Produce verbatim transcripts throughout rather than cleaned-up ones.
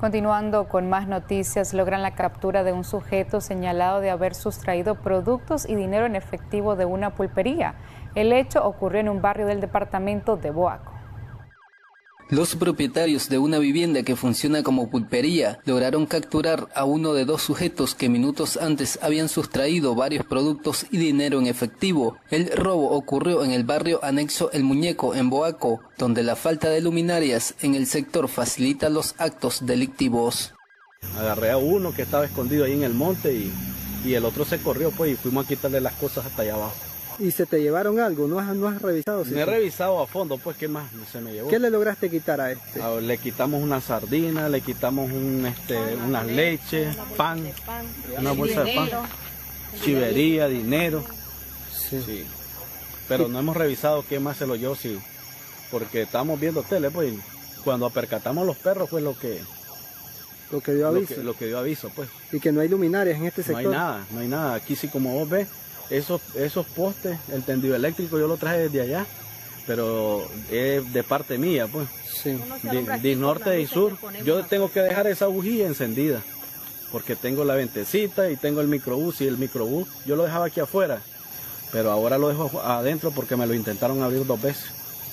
Continuando con más noticias, logran la captura de un sujeto señalado de haber sustraído productos y dinero en efectivo de una pulpería. El hecho ocurrió en un barrio del departamento de Boaco. Los propietarios de una vivienda que funciona como pulpería lograron capturar a uno de dos sujetos que minutos antes habían sustraído varios productos y dinero en efectivo. El robo ocurrió en el barrio anexo El Muñeco, en Boaco, donde la falta de luminarias en el sector facilita los actos delictivos. Agarré a uno que estaba escondido ahí en el monte y, y el otro se corrió, pues, y fuimos a quitarle las cosas hasta allá abajo. ¿Y se te llevaron algo? ¿No has, no has revisado? ¿Sí? Me he revisado a fondo, pues, ¿qué más se me llevó? ¿Qué le lograste quitar a este? A ver, le quitamos una sardina, le quitamos un, este, ah, unas leches, pan, pan, una bolsa de pan, chivería, dinero. Sí. Sí. Pero no hemos revisado qué más se lo llevó, sí, porque estábamos viendo tele, pues, y cuando percatamos los perros, pues, lo que... Lo que dio aviso. Lo que, lo que dio aviso, pues. Y que no hay luminarias en este sector. No hay nada, no hay nada. Aquí sí, como vos ves... Esos, esos postes, el tendido eléctrico yo lo traje desde allá, pero es de parte mía, pues, sí. de, de norte y sur. Yo tengo que dejar esa bujía encendida, porque tengo la ventecita y tengo el microbús, y el microbús yo lo dejaba aquí afuera, pero ahora lo dejo adentro porque me lo intentaron abrir dos veces.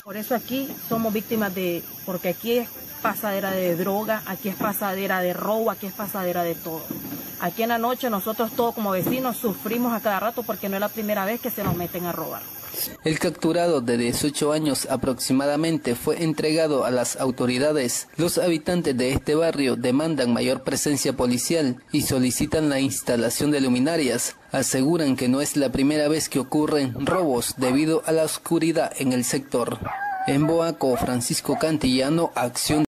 Por eso aquí somos víctimas de, porque aquí es pasadera de droga, aquí es pasadera de robo, aquí es pasadera de todo. Aquí en la noche nosotros todos como vecinos sufrimos a cada rato porque no es la primera vez que se nos meten a robar. El capturado, de dieciocho años aproximadamente, fue entregado a las autoridades. Los habitantes de este barrio demandan mayor presencia policial y solicitan la instalación de luminarias. Aseguran que no es la primera vez que ocurren robos debido a la oscuridad en el sector. En Boaco, Francisco Cantillano, Acción.